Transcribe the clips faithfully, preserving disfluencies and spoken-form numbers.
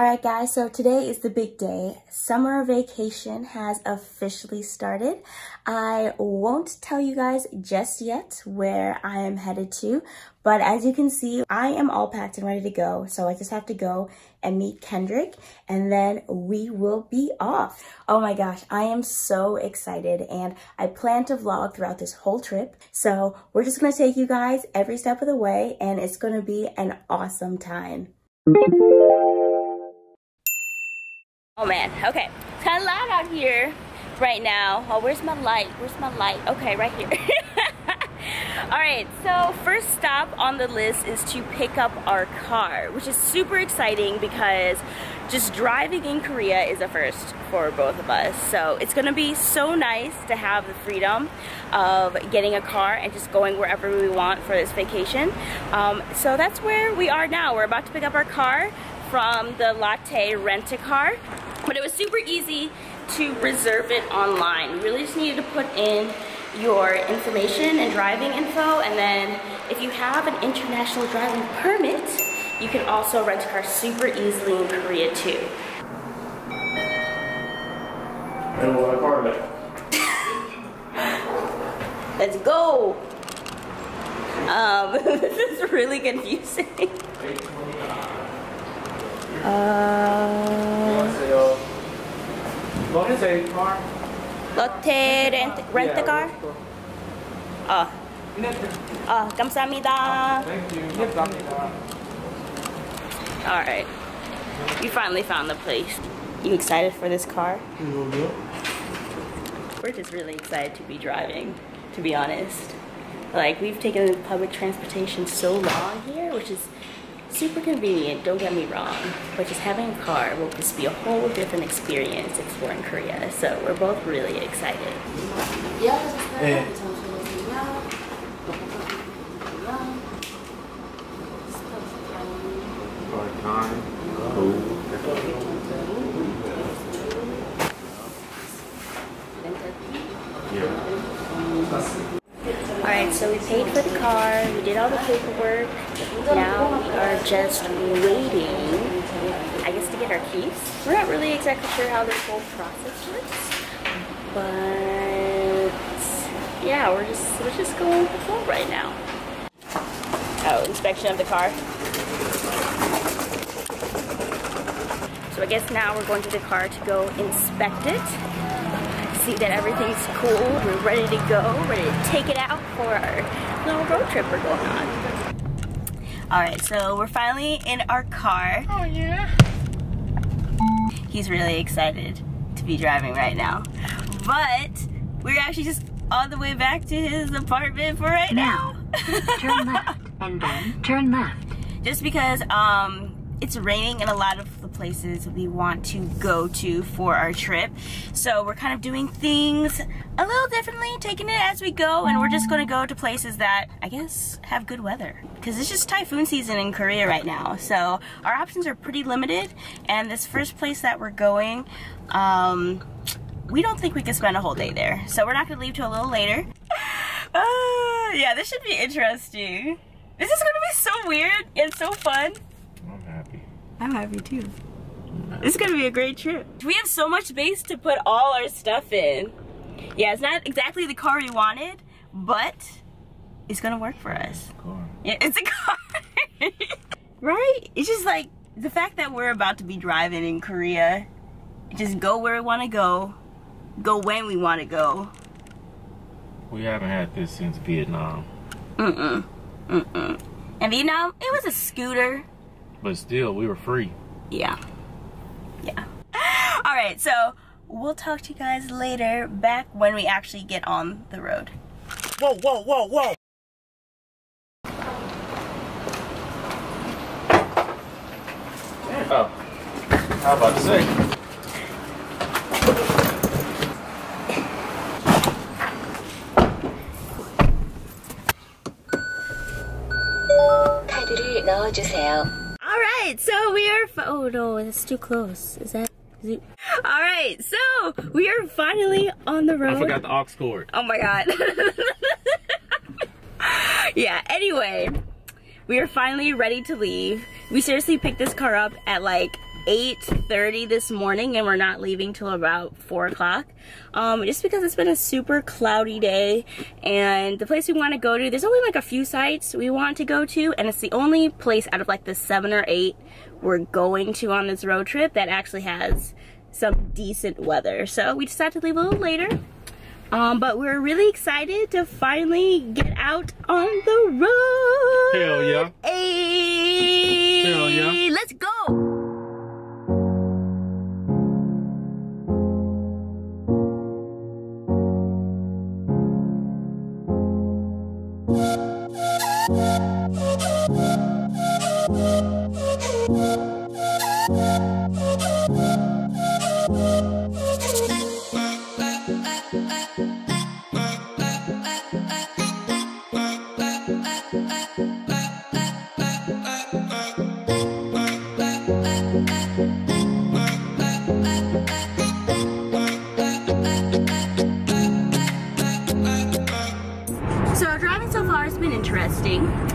Alright guys, so today is the big day. Summer vacation has officially started. I won't tell you guys just yet where I am headed to, but as you can see, I am all packed and ready to go. So I just have to go and meet Kendrick and then we will be off. Oh my gosh, I am so excited and I plan to vlog throughout this whole trip. So we're just gonna take you guys every step of the way and it's gonna be an awesome time. Oh man, okay, it's kind of loud out here right now. Oh, where's my light? Where's my light? Okay, right here. All right, so first stop on the list is to pick up our car, which is super exciting because just driving in Korea is a first for both of us. So it's gonna be so nice to have the freedom of getting a car and just going wherever we want for this vacation. Um, so that's where we are now. We're about to pick up our car from the Lotte Rent-A-Car. But it was super easy to reserve it online. You really just needed to put in your information and driving info, and then if you have an international driving permit, you can also rent a car super easily in Korea too. And we'll have a car today. Let's go! Um, this is really confusing. Uh, Lotte rent rent the car. Ah. Ah, 감사합니다. Thank you. All right. You finally found the place. You excited for this car? We're just really excited to be driving, to be honest. Like, we've taken public transportation so long here, which is super convenient, don't get me wrong, but just having a car will just be a whole different experience exploring Korea, so we're both really excited. Yeah. Alright, so we paid for the car, we did all the paperwork. Now we are just waiting, I guess, to get our keys. We're not really exactly sure how this whole process works, but yeah, we're just we're just going with the flow right now. Oh, inspection of the car. So I guess now we're going to the car to go inspect it, see that everything's cool. We're ready to go, ready to take it out for our little road trip we're going on. Alright, so we're finally in our car. Oh yeah. He's really excited to be driving right now. But we're actually just on the way back to his apartment for right now. now. Turn left and then turn left. Just because um it's raining in a lot of the places we want to go to for our trip. So we're kind of doing things a little differently, taking it as we go, and we're just gonna go to places that I guess have good weather. Because it's just typhoon season in Korea right now. So our options are pretty limited, and this first place that we're going, um, we don't think we can spend a whole day there. So we're not gonna leave till a little later. Uh, yeah, this should be interesting. This is gonna be so weird and so fun. I'm happy too. This is gonna be a great trip. We have so much space to put all our stuff in. Yeah, it's not exactly the car we wanted, but it's gonna work for us. Car. Yeah, it's a car. Right? It's just like the fact that we're about to be driving in Korea. Just go where we wanna go, go when we wanna go. We haven't had this since Vietnam. Mm-mm. Mm-mm. And Vietnam, it was a scooter. But still, we were free. Yeah. Yeah. All right, so we'll talk to you guys later, back when we actually get on the road. Whoa, whoa, whoa, whoa! Oh. How about to say? 카드를 넣어주세요. So we are, oh no, it's too close. Is that, is it? All right, so we are finally on the road. I forgot the aux cord. Oh my God. Yeah, anyway, we are finally ready to leave. We seriously picked this car up at like eight thirty this morning and we're not leaving till about four o'clock, um, just because it's been a super cloudy day. And the place we want to go to, there's only like a few sites we want to go to, and it's the only place out of like the seven or eight we're going to on this road trip that actually has some decent weather. So we decided to leave a little later. Um, but we're really excited to finally get out on the road! Hell yeah! Hey! Hell yeah! Let's go!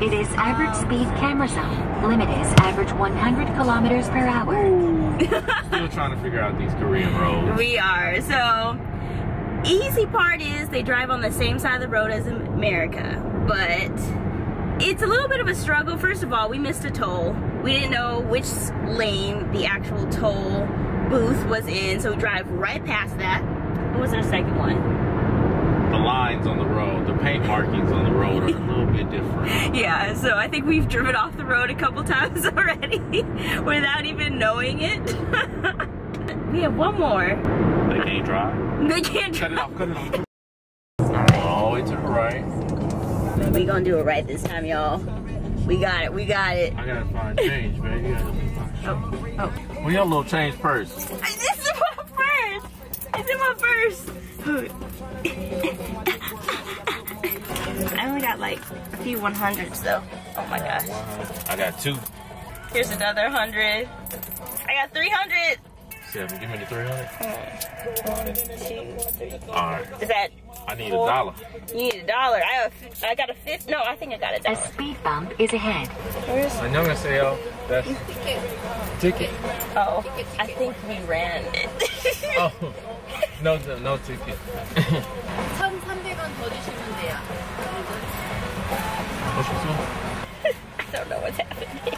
It is average speed camera zone. Limit is average one hundred kilometers per hour. Still trying to figure out these Korean roads. We are. So, easy part is they drive on the same side of the road as America. But it's a little bit of a struggle. First of all, we missed a toll. We didn't know which lane the actual toll booth was in. So we drive right past that. What was our second one? The lines on the road, the paint markings on the road are a little bit different. Yeah, so I think we've driven off the road a couple times already without even knowing it. We have one more. They can't drive. They can't drive. Cut it off, cut it off. All the way to the right. We gonna do it right this time, y'all. We got it, we got it. I gotta find change, baby. Oh, oh. We got a little change purse. This is my purse. It's in my purse. I only got like a few one hundreds though. Oh my gosh. I got two. Here's another hundred. I got three hundred. Seven, give me the three hundred. Mm. Alright. Is that? I need four? A dollar. You need a dollar. I have. I got a fifth. No, I think I got a dollar. A speed bump is ahead. Where's? I'm gonna say, oh, that's ticket. Oh, I think we ran it. Oh. No, no, no ticket. I don't know what's happening.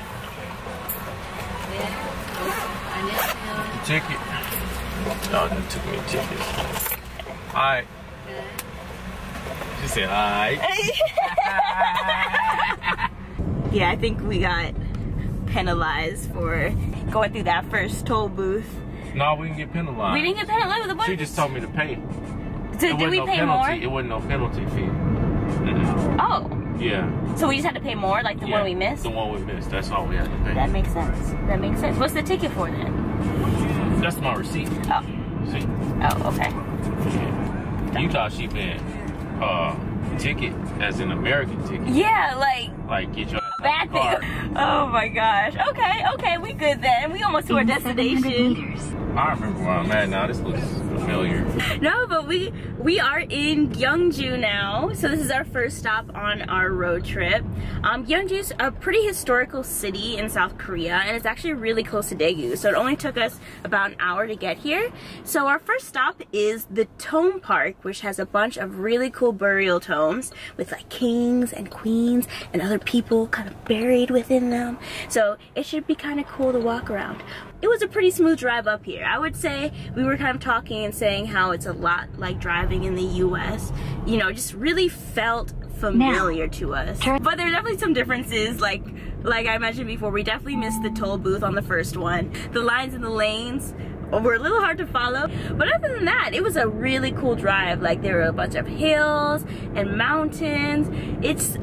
The ticket. No, they took me a ticket. Alright. She said, alright. Yeah, I think we got penalized for going through that first toll booth. No, we didn't get penalized. We didn't get penalized with the bus. She just told me to pay. So did we pay more? It wasn't no penalty fee. Mm-mm. Oh. Yeah. So we just had to pay more, like the yeah, one we missed? The one we missed. That's all we had to pay. That makes sense. That makes sense. What's the ticket for then? That's my receipt. Oh. See? Oh, okay. Yeah. You thought she meant uh, ticket as an American ticket. Yeah, like. Like get your. Bad thing. Oh my gosh. Okay, okay, we good then. We almost to our destination. I remember where I'm at now. This looks familiar. No, but we we are in Gyeongju now. So this is our first stop on our road trip. Um, Gyeongju's a pretty historical city in South Korea, and it's actually really close to Daegu. So it only took us about an hour to get here. So our first stop is the Tome Park, which has a bunch of really cool burial tomes with like kings and queens and other people kind of buried within them, so it should be kind of cool to walk around. It was a pretty smooth drive up here. I would say we were kind of talking and saying how it's a lot like driving in the U S You know, just really felt familiar now, to us. But there are definitely some differences, like like I mentioned before, we definitely missed the toll booth on the first one. The lines in the lanes were a little hard to follow, but other than that, it was a really cool drive. Like there were a bunch of hills and mountains. It's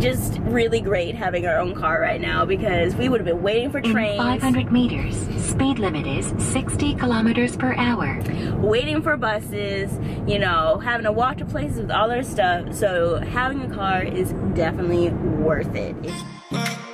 just really great having our own car right now because we would have been waiting for trains. In five hundred meters, speed limit is sixty kilometers per hour. Waiting for buses, you know, having to walk to places with all our stuff. So having a car is definitely worth it. Thank you.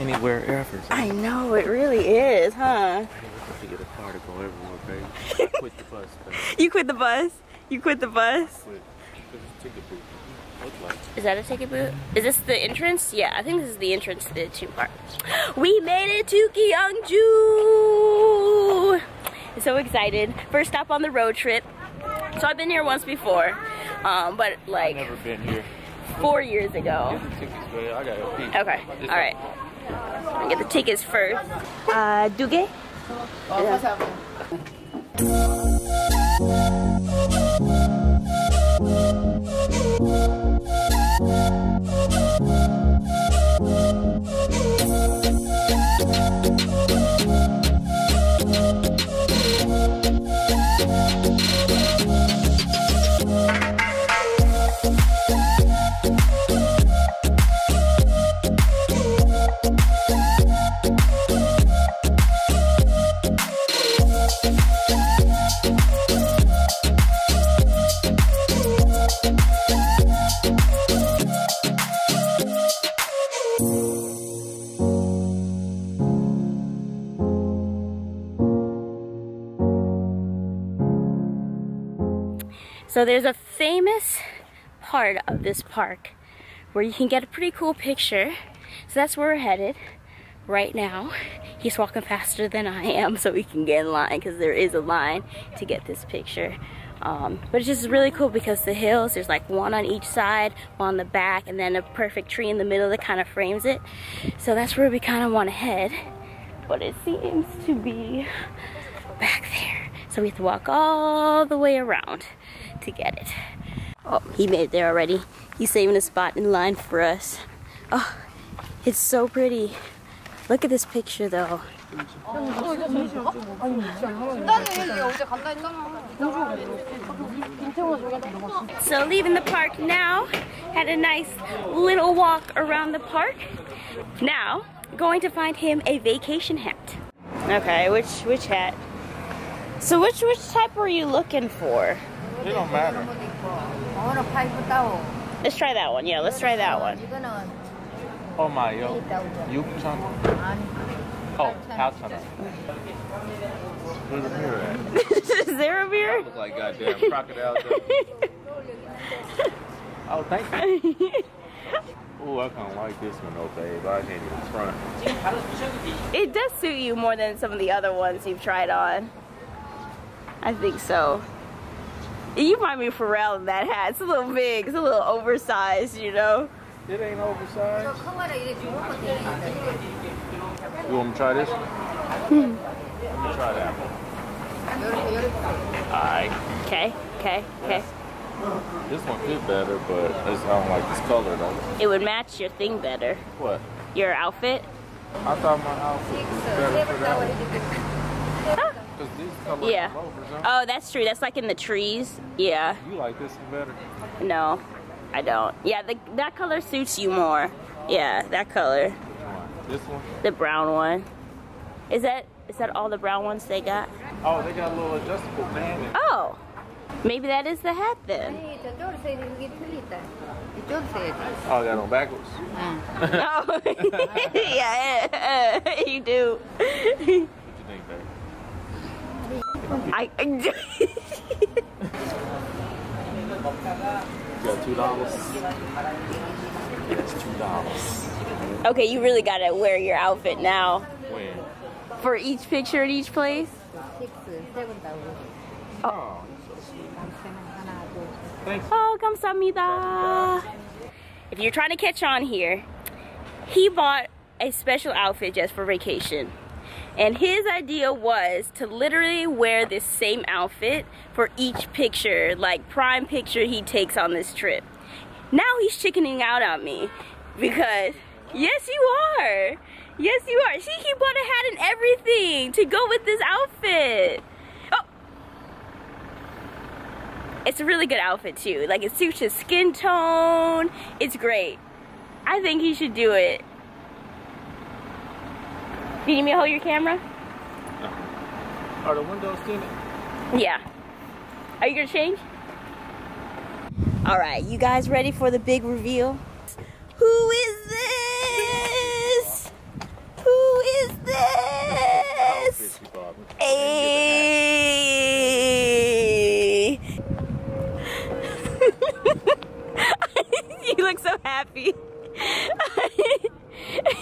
anywhere ever. I know, it really is, huh? To get a car to go everywhere, baby. I quit the bus, baby. You quit the bus? You quit the bus? I quit. It's a ticket booth. Is that a ticket booth? Is this the entrance? Yeah, I think this is the entrance to the Tumuli Park. We made it to Gyeongju! I'm so excited. First stop on the road trip. So I've been here once before, um, but like I've never been here. Four years ago. Okay, alright. I'll get the tickets first. Uh, Duge? So there's a famous part of this park where you can get a pretty cool picture. So that's where we're headed right now. He's walking faster than I am so we can get in line because there is a line to get this picture. Um, but it's just really cool because the hills, there's like one on each side, one on the back, and then a perfect tree in the middle that kind of frames it. So that's where we kind of want to head. But it seems to be back there. So we have to walk all the way around to get it. Oh, he made it there already. He's saving a spot in line for us. Oh, it's so pretty. Look at this picture though. So leaving the park now. Had a nice little walk around the park. Now, going to find him a vacation hat. Okay, which which hat? So which which type were you looking for? It don't matter. Let's try that one. Yeah, let's try that one. Oh my, yo. Oh, there's a mirror at. Is there a mirror? I look like goddamn crocodile. Oh, thank you. Oh, I kind of like this one though, babe. I can't even front. It does suit you more than some of the other ones you've tried on. I think so. You remind me of Pharrell in that hat. It's a little big. It's a little oversized, you know? It ain't oversized. You want me to try this? Hmm. Try that one. Alright. Okay, okay, okay. This one fit better, but I don't like this color, though. It would match your thing better. What? Your outfit? I thought my outfit was better for that one. Yeah. Oh, that's true. That's like in the trees. Yeah. You like this one better? No, I don't. Yeah, the, that color suits you more. Yeah, that color. This one? The brown one. Is that is that all the brown ones they got? Oh, they got a little adjustable band. Oh, maybe that is the hat then. Oh, I got on backwards. Oh, yeah, you do. What you think, babe? I, I got two dollars. Yes, two dollars. Okay, you really gotta wear your outfit now. When? For each picture at each place? Six, seven dollars. Oh, thanks. Oh, 감사합니다. If you're trying to catch on here, he bought a special outfit just for vacation. And his idea was to literally wear this same outfit for each picture, like prime picture he takes on this trip. Now he's chickening out on me because, yes you are, yes you are. See, he bought a hat and everything to go with this outfit. Oh, it's a really good outfit too. Like it suits his skin tone, it's great. I think he should do it. Do you need me to hold your camera? No. Are the windows tinted? Yeah. Are you gonna change? Alright, you guys ready for the big reveal? Who is this? Yes. Hey. You look so happy.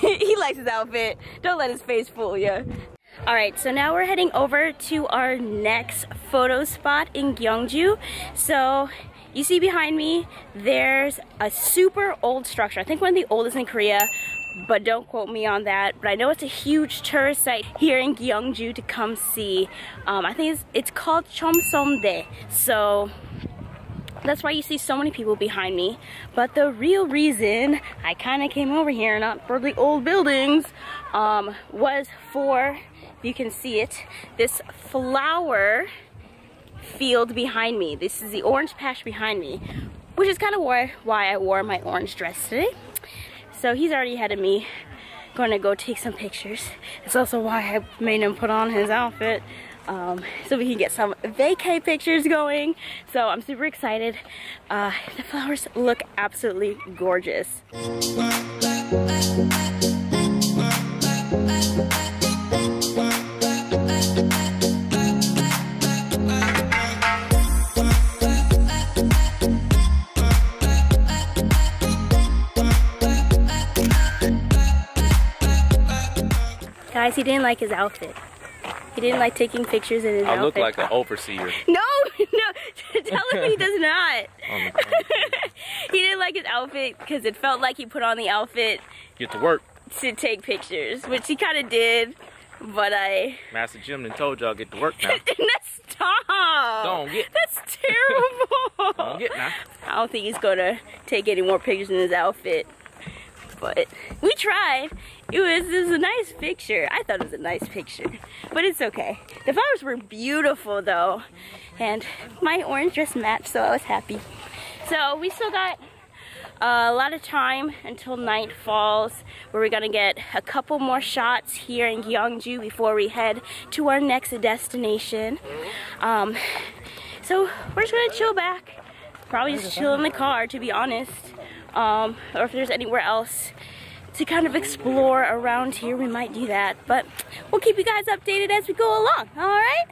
He likes his outfit. Don't let his face fool you. Alright, so now we're heading over to our next photo spot in Gyeongju. So you see behind me, there's a super old structure. I think one of the oldest in Korea, but don't quote me on that. But I know it's a huge tourist site here in Gyeongju to come see. Um, I think it's, it's called Cheomseongdae. So that's why you see so many people behind me. But the real reason I kind of came over here, not for the old buildings, um, was for, if you can see it, this flower field behind me. This is the orange patch behind me, which is kind of why, why I wore my orange dress today. So he's already ahead of me, going to go take some pictures. It's also why I made him put on his outfit, um, so we can get some vacay pictures going. So I'm super excited. Uh, the flowers look absolutely gorgeous. Guys, he didn't like his outfit. He didn't like taking pictures in his outfit. I look like an overseer. No, no, tell him he does not. Oh, he didn't like his outfit because it felt like he put on the outfit. Get to work. To take pictures, which he kind of did, but I. Master Jim done told y'all get to work now. Stop. Don't get. That's terrible. Don't get now. I don't think he's gonna take any more pictures in his outfit. But we tried. It was, it was a nice picture. I thought it was a nice picture, but it's okay. The flowers were beautiful though, and my orange dress matched, so I was happy. So we still got a lot of time until night falls, where we're gonna get a couple more shots here in Gyeongju before we head to our next destination. Um, so we're just gonna chill back. Probably just chill in the car, to be honest. Um, or if there's anywhere else to kind of explore around here, we might do that, but we'll keep you guys updated as we go along, alright?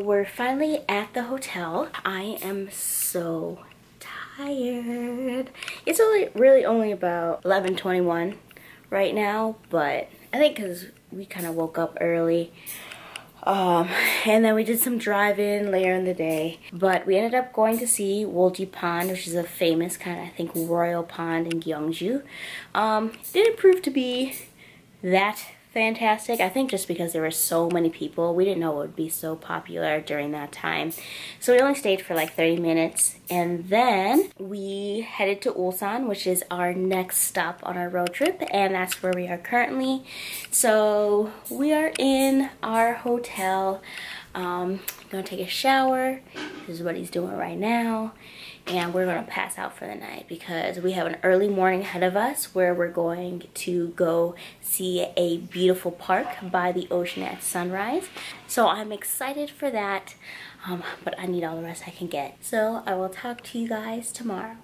We're finally at the hotel. I am so tired. It's only really only about eleven twenty-one right now, but I think because we kind of woke up early, um, and then we did some drive-in later in the day. But we ended up going to see Wolji Pond, which is a famous kind of, I think, royal pond in Gyeongju. Um, didn't prove to be that fantastic. I think just because there were so many people, we didn't know it would be so popular during that time. So we only stayed for like thirty minutes, and then we headed to Ulsan, which is our next stop on our road trip, and that's where we are currently. So we are in our hotel. Um, gonna take a shower. This is what he's doing right now. And we're gonna pass out for the night because we have an early morning ahead of us where we're going to go see a beautiful park by the ocean at sunrise. So I'm excited for that, um, but I need all the rest I can get. So I will talk to you guys tomorrow.